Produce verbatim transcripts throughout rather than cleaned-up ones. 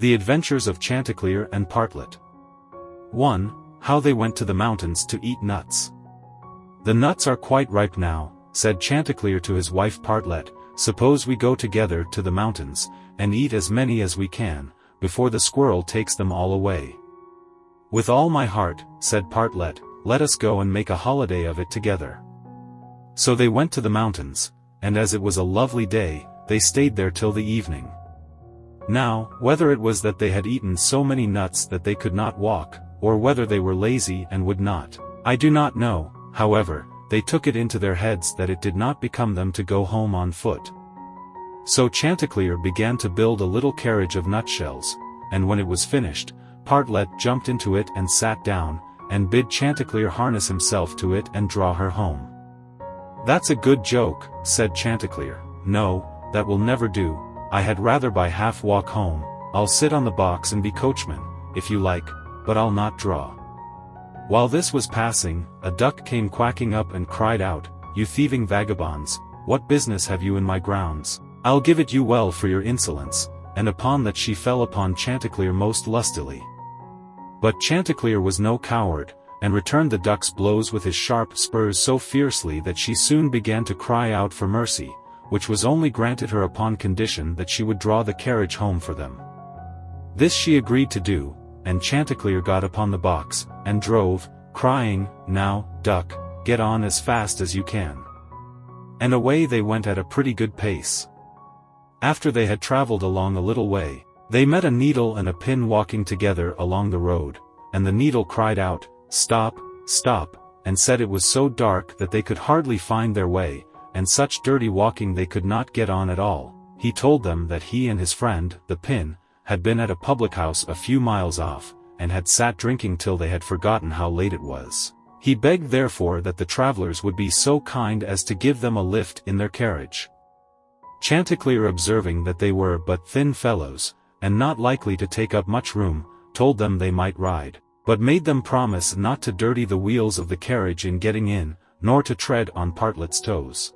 The Adventures of Chantecleer and Partlet. one. How they went to the mountains to eat nuts. "The nuts are quite ripe now," said Chantecleer to his wife Partlet, "suppose we go together to the mountains, and eat as many as we can, before the squirrel takes them all away." "With all my heart," said Partlet, "let us go and make a holiday of it together." So they went to the mountains, and as it was a lovely day, they stayed there till the evening. Now, whether it was that they had eaten so many nuts that they could not walk, or whether they were lazy and would not, I do not know, however, they took it into their heads that it did not become them to go home on foot. So Chantecleer began to build a little carriage of nutshells, and when it was finished, Partlet jumped into it and sat down, and bid Chantecleer harness himself to it and draw her home. "That's a good joke," said Chantecleer. "No, that will never do. I had rather by half walk home. I'll sit on the box and be coachman, if you like, but I'll not draw." While this was passing, a duck came quacking up and cried out, "You thieving vagabonds, what business have you in my grounds? I'll give it you well for your insolence," and upon that she fell upon Chantecleer most lustily. But Chantecleer was no coward, and returned the duck's blows with his sharp spurs so fiercely that she soon began to cry out for mercy, which was only granted her upon condition that she would draw the carriage home for them. This she agreed to do, and Chantecleer got upon the box, and drove, crying, "Now, duck, get on as fast as you can." And away they went at a pretty good pace. After they had travelled along a little way, they met a needle and a pin walking together along the road, and the needle cried out, "Stop, stop," and said it was so dark that they could hardly find their way, and such dirty walking they could not get on at all. He told them that he and his friend, the pin, had been at a public house a few miles off, and had sat drinking till they had forgotten how late it was. He begged therefore that the travellers would be so kind as to give them a lift in their carriage. Chantecleer, observing that they were but thin fellows, and not likely to take up much room, told them they might ride, but made them promise not to dirty the wheels of the carriage in getting in, nor to tread on Partlet's toes.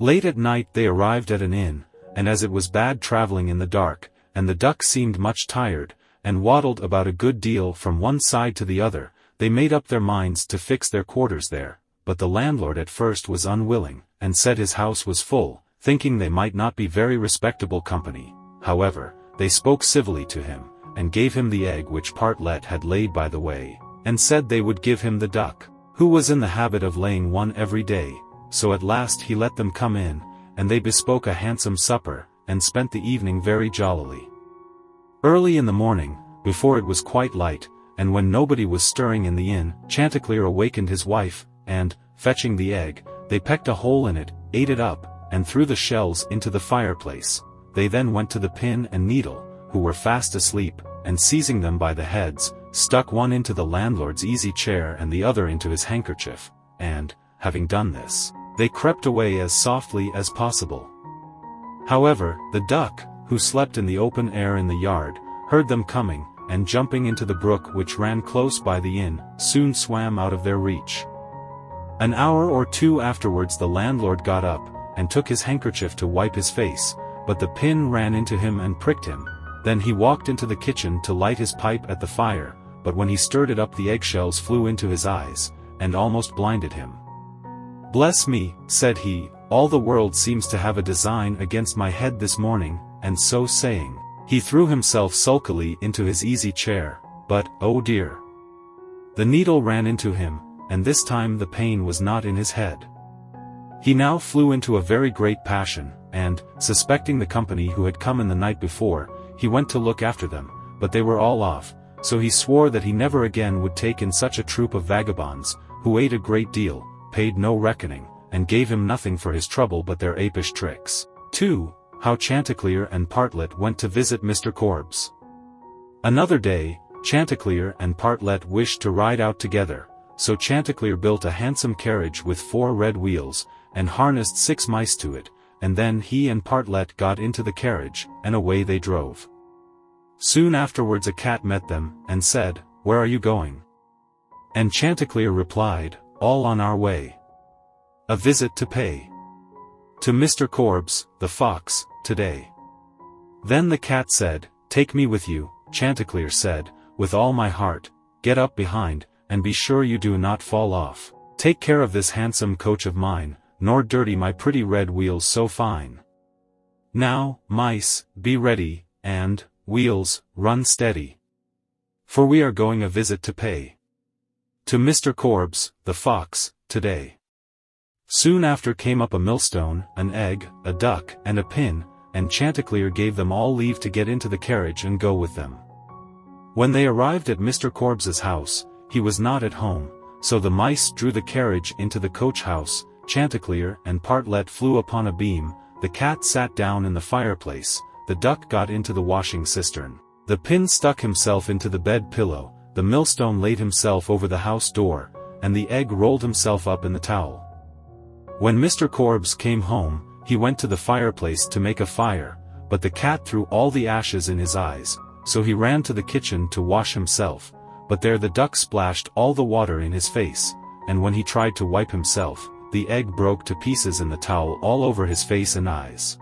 Late at night they arrived at an inn, and as it was bad travelling in the dark, and the duck seemed much tired, and waddled about a good deal from one side to the other, they made up their minds to fix their quarters there, but the landlord at first was unwilling, and said his house was full, thinking they might not be very respectable company. However, they spoke civilly to him, and gave him the egg which Partlet had laid by the way, and said they would give him the duck, who was in the habit of laying one every day. So at last he let them come in, and they bespoke a handsome supper, and spent the evening very jollily. Early in the morning, before it was quite light, and when nobody was stirring in the inn, Chantecleer awakened his wife, and, fetching the egg, they pecked a hole in it, ate it up, and threw the shells into the fireplace. They then went to the pin and needle, who were fast asleep, and seizing them by the heads, stuck one into the landlord's easy chair and the other into his handkerchief, and, having done this, they crept away as softly as possible. However, the duck, who slept in the open air in the yard, heard them coming, and jumping into the brook which ran close by the inn, soon swam out of their reach. An hour or two afterwards the landlord got up, and took his handkerchief to wipe his face, but the pin ran into him and pricked him. Then he walked into the kitchen to light his pipe at the fire, but when he stirred it up the eggshells flew into his eyes, and almost blinded him. "Bless me," said he, "all the world seems to have a design against my head this morning," and so saying, he threw himself sulkily into his easy chair, but, oh dear! The needle ran into him, and this time the pain was not in his head. He now flew into a very great passion, and, suspecting the company who had come in the night before, he went to look after them, but they were all off, so he swore that he never again would take in such a troop of vagabonds, who ate a great deal, paid no reckoning, and gave him nothing for his trouble but their apish tricks. two. How Chantecleer and Partlet went to visit Mister Korbes. Another day, Chantecleer and Partlet wished to ride out together, so Chantecleer built a handsome carriage with four red wheels, and harnessed six mice to it, and then he and Partlet got into the carriage, and away they drove. Soon afterwards a cat met them, and said, "Where are you going?" And Chantecleer replied, "All on our way. A visit to pay. To Mister Korbes, the fox, today." Then the cat said, "Take me with you," Chantecleer said, "with all my heart. Get up behind, and be sure you do not fall off. Take care of this handsome coach of mine, nor dirty my pretty red wheels so fine. Now, mice, be ready, and, wheels, run steady. For we are going a visit to pay to Mister Korbes, the fox, today." Soon after came up a millstone, an egg, a duck, and a pin, and Chantecleer gave them all leave to get into the carriage and go with them. When they arrived at Mister Korbes's house, he was not at home, so the mice drew the carriage into the coach house. Chantecleer and Partlet flew upon a beam, the cat sat down in the fireplace, the duck got into the washing cistern, the pin stuck himself into the bed pillow, the millstone laid himself over the house door, and the egg rolled himself up in the towel. When Mister Korbes came home, he went to the fireplace to make a fire, but the cat threw all the ashes in his eyes, so he ran to the kitchen to wash himself, but there the duck splashed all the water in his face, and when he tried to wipe himself, the egg broke to pieces in the towel all over his face and eyes.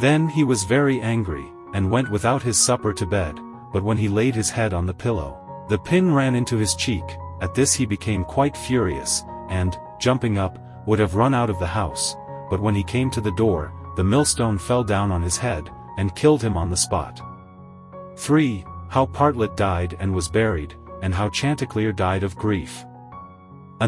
Then he was very angry, and went without his supper to bed, but when he laid his head on the pillow, the pin ran into his cheek. At this he became quite furious, and, jumping up, would have run out of the house, but when he came to the door, the millstone fell down on his head, and killed him on the spot. three. How Partlet died and was buried, and how Chantecleer died of grief.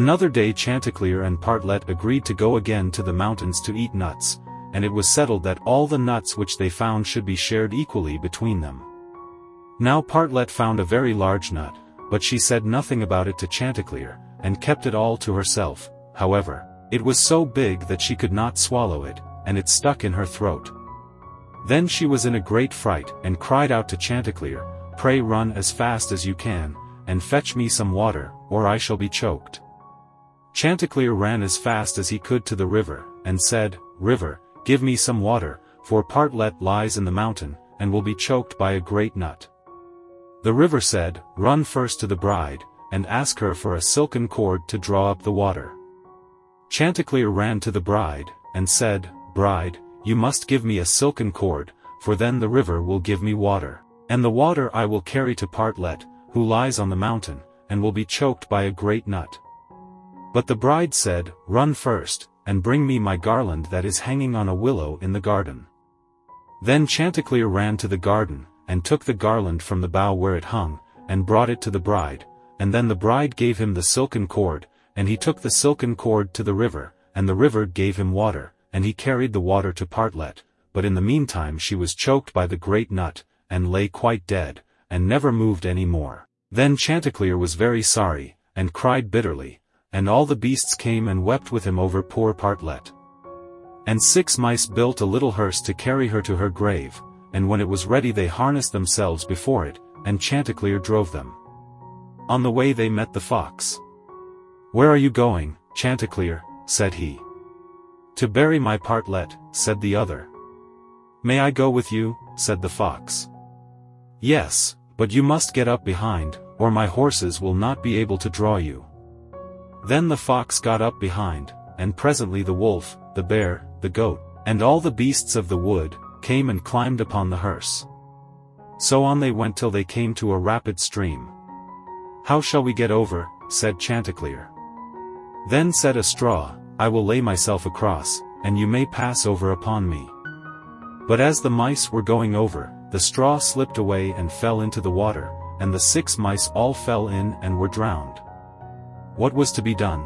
Another day Chantecleer and Partlet agreed to go again to the mountains to eat nuts, and it was settled that all the nuts which they found should be shared equally between them. Now Partlet found a very large nut, but she said nothing about it to Chantecleer, and kept it all to herself. However, it was so big that she could not swallow it, and it stuck in her throat. Then she was in a great fright, and cried out to Chantecleer, "Pray run as fast as you can, and fetch me some water, or I shall be choked." Chantecleer ran as fast as he could to the river, and said, "River, give me some water, for Partlet lies in the mountain, and will be choked by a great nut." The river said, "Run first to the bride, and ask her for a silken cord to draw up the water." Chantecleer ran to the bride, and said, "Bride, you must give me a silken cord, for then the river will give me water. And the water I will carry to Partlet, who lies on the mountain, and will be choked by a great nut." But the bride said, "Run first, and bring me my garland that is hanging on a willow in the garden." Then Chantecleer ran to the garden, and took the garland from the bough where it hung, and brought it to the bride, and then the bride gave him the silken cord, and he took the silken cord to the river, and the river gave him water, and he carried the water to Partlet, but in the meantime she was choked by the great nut, and lay quite dead, and never moved any more. Then Chantecleer was very sorry, and cried bitterly, and all the beasts came and wept with him over poor Partlet. And six mice built a little hearse to carry her to her grave, and when it was ready they harnessed themselves before it, and Chantecleer drove them. On the way they met the fox. "Where are you going, Chantecleer?" said he. "To bury my Partlet," said the other. "May I go with you?" said the fox. "Yes, but you must get up behind, or my horses will not be able to draw you." Then the fox got up behind, and presently the wolf, the bear, the goat, and all the beasts of the wood, came and climbed upon the hearse. So on they went till they came to a rapid stream. "How shall we get over?" said Chantecleer. Then said a straw, "I will lay myself across, and you may pass over upon me." But as the mice were going over, the straw slipped away and fell into the water, and the six mice all fell in and were drowned. What was to be done?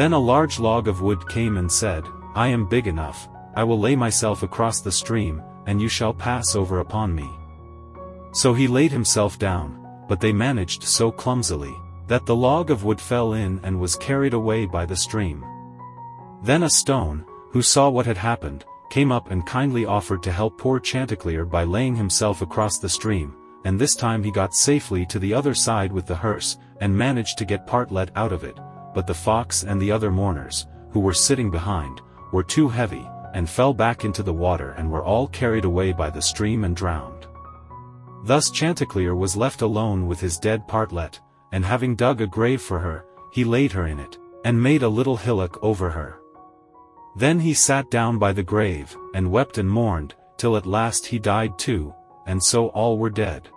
Then a large log of wood came and said, "I am big enough, I will lay myself across the stream, and you shall pass over upon me." So he laid himself down, but they managed so clumsily, that the log of wood fell in and was carried away by the stream. Then a stone, who saw what had happened, came up and kindly offered to help poor Chantecleer by laying himself across the stream, and this time he got safely to the other side with the hearse, and managed to get Partlet out of it, but the fox and the other mourners, who were sitting behind, were too heavy, and fell back into the water and were all carried away by the stream and drowned. Thus Chantecleer was left alone with his dead Partlet, and having dug a grave for her, he laid her in it, and made a little hillock over her. Then he sat down by the grave, and wept and mourned, till at last he died too, and so all were dead.